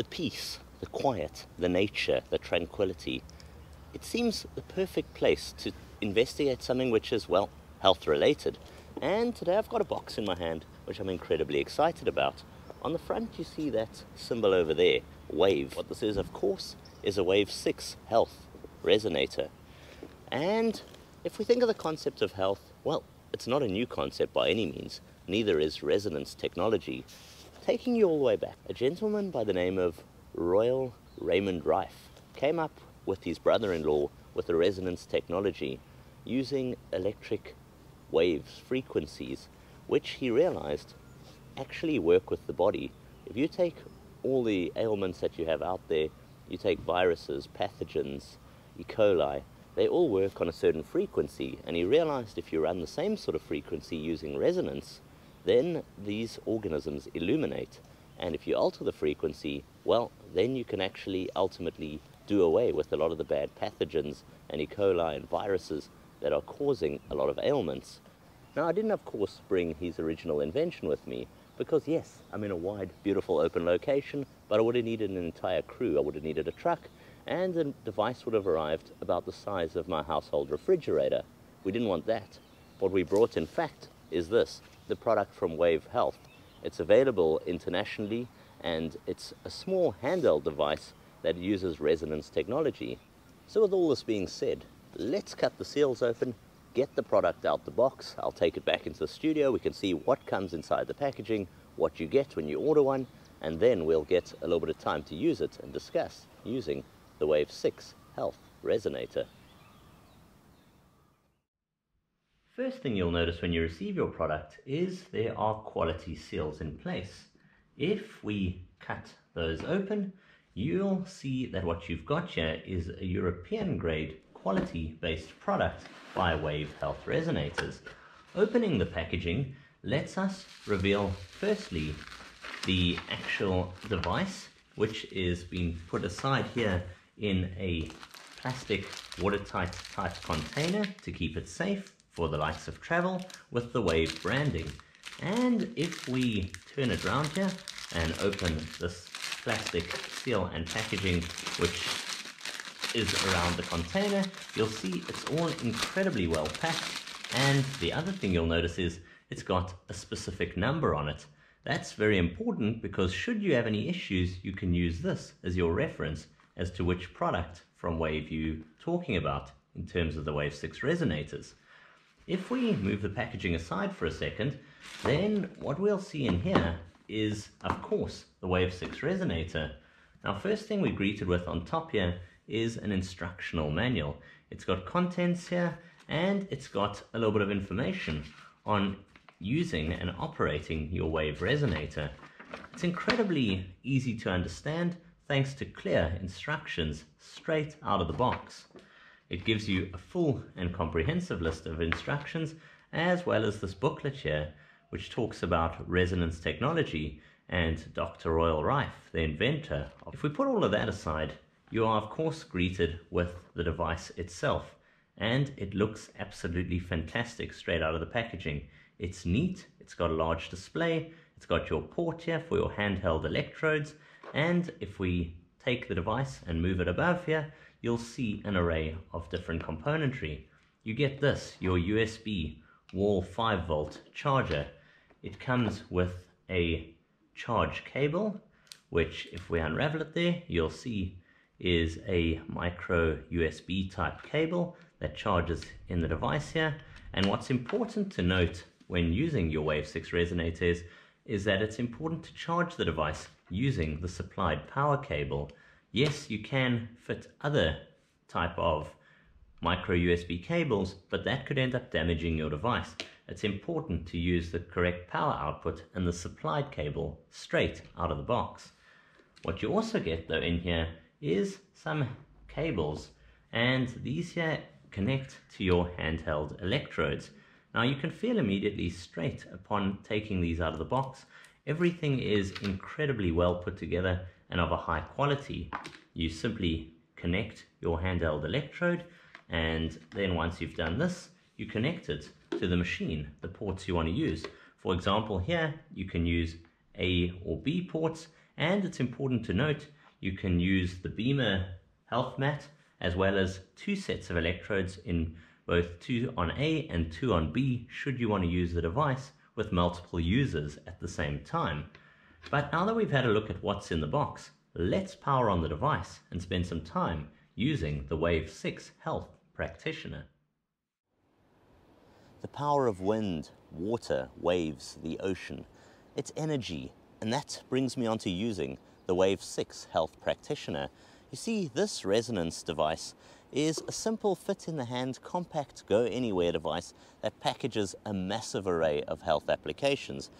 the peace, the quiet, the nature, the tranquility. It seems the perfect place to investigate something which is, well, health related. And today I've got a box in my hand, which I'm incredibly excited about. On the front you see that symbol over there, Wave. What this is, of course, is a Wave 6 Health Resonator. And if we think of the concept of health, well, it's not a new concept by any means. Neither is resonance technology. Taking you all the way back, a gentleman by the name of Royal Raymond Rife came up with his brother-in-law with the resonance technology using electric waves, frequencies, which he realized actually work with the body. If you take all the ailments that you have out there, you take viruses, pathogens, E. coli, they all work on a certain frequency, and he realized if you run the same sort of frequency using resonance, then these organisms illuminate. And if you alter the frequency, well, then you can actually ultimately do away with a lot of the bad pathogens and E. coli and viruses that are causing a lot of ailments. Now, I didn't, of course, bring his original invention with me because, yes, I'm in a wide, beautiful, open location, but I would have needed an entire crew. I would have needed a truck, and the device would have arrived about the size of my household refrigerator. We didn't want that. What we brought, in fact, is this, the product from Wave Health. It's available internationally, and it's a small handheld device that uses resonance technology. So with all this being said, let's cut the seals open, get the product out the box. I'll take it back into the studio. We can see what comes inside the packaging, what you get when you order one, and then we'll get a little bit of time to use it and discuss using the Wave 6 Health Resonator. First thing you'll notice when you receive your product is there are quality seals in place. If we cut those open, you'll see that what you've got here is a European grade quality-based product by Wave Health Resonators. Opening the packaging lets us reveal firstly the actual device, which is being put aside here in a plastic watertight type container to keep it safe for the likes of travel with the Wave branding. And if we turn it around here and open this plastic seal and packaging, which is around the container, you'll see it's all incredibly well packed. And the other thing you'll notice is it's got a specific number on it. That's very important because should you have any issues, you can use this as your reference as to which product from Wave you're talking about in terms of the Wave 6 resonators. If we move the packaging aside for a second, then what we'll see in here is, of course, the Wave 6 resonator. Now, first thing we're greeted with on top here is an instructional manual. It's got contents here, and it's got a little bit of information on using and operating your Wave resonator. It's incredibly easy to understand thanks to clear instructions straight out of the box. It gives you a full and comprehensive list of instructions, as well as this booklet here, which talks about resonance technology and Dr. Royal Rife, the inventor. If we put all of that aside, you are of course greeted with the device itself, and it looks absolutely fantastic straight out of the packaging. It's neat, it's got a large display, it's got your port here for your handheld electrodes, and if we take the device and move it above here, you'll see an array of different componentry. You get this, your USB wall 5-volt charger. It comes with a charge cable, which if we unravel it there, you'll see is a micro USB type cable that charges in the device here. And what's important to note when using your Wave 6 resonators is that it's important to charge the device using the supplied power cable. Yes, you can fit other type of micro USB cables, but that could end up damaging your device. It's important to use the correct power output and the supplied cable straight out of the box. What you also get though in here is some cables, and these here connect to your handheld electrodes. Now you can feel immediately straight upon taking these out of the box, everything is incredibly well put together and of a high quality. You simply connect your handheld electrode, and then once you've done this, you connect it to the machine, the ports you want to use. For example here, you can use A or B ports, And it's important to note, you can use the Beamer health mat as well as two sets of electrodes, in both two on A and two on B, should you want to use the device with multiple users at the same time. But now that we've had a look at what's in the box, let's power on the device and spend some time using the Wave 6 Health Practitioner. The power of wind, water, waves, the ocean, it's energy, and that brings me on to using the Wave 6 Health Practitioner. You see, this resonance device is a simple fit-in-the-hand, compact, go-anywhere device that packages a massive array of health applications.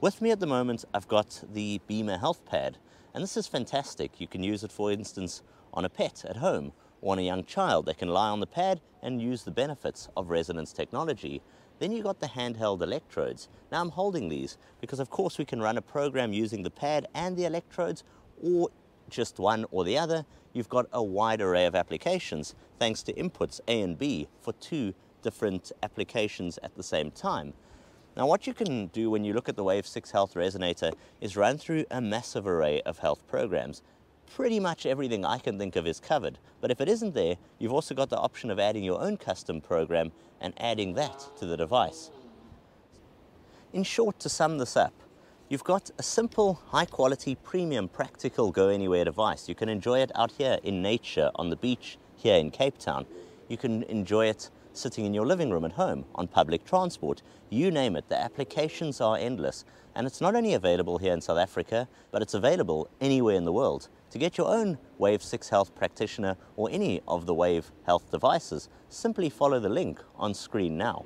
With me at the moment, I've got the Beamer Health Pad, and this is fantastic. You can use it, for instance, on a pet at home or on a young child. They can lie on the pad and use the benefits of resonance technology. Then you've got the handheld electrodes. Now, I'm holding these because, of course, we can run a program using the pad and the electrodes, or just one or the other. You've got a wide array of applications thanks to inputs A and B for two different applications at the same time. Now, what you can do when you look at the Wave 6 Health Resonator is run through a massive array of health programs. Pretty much everything I can think of is covered, but if it isn't there, you've also got the option of adding your own custom program and adding that to the device. In short, to sum this up, you've got a simple, high-quality, premium, practical, go-anywhere device. You can enjoy it out here in nature, on the beach, here in Cape Town. You can enjoy it sitting in your living room at home, on public transport, you name it. The applications are endless. And it's not only available here in South Africa, but it's available anywhere in the world. To get your own Wave 6 Health Practitioner or any of the Wave Health devices, simply follow the link on screen now.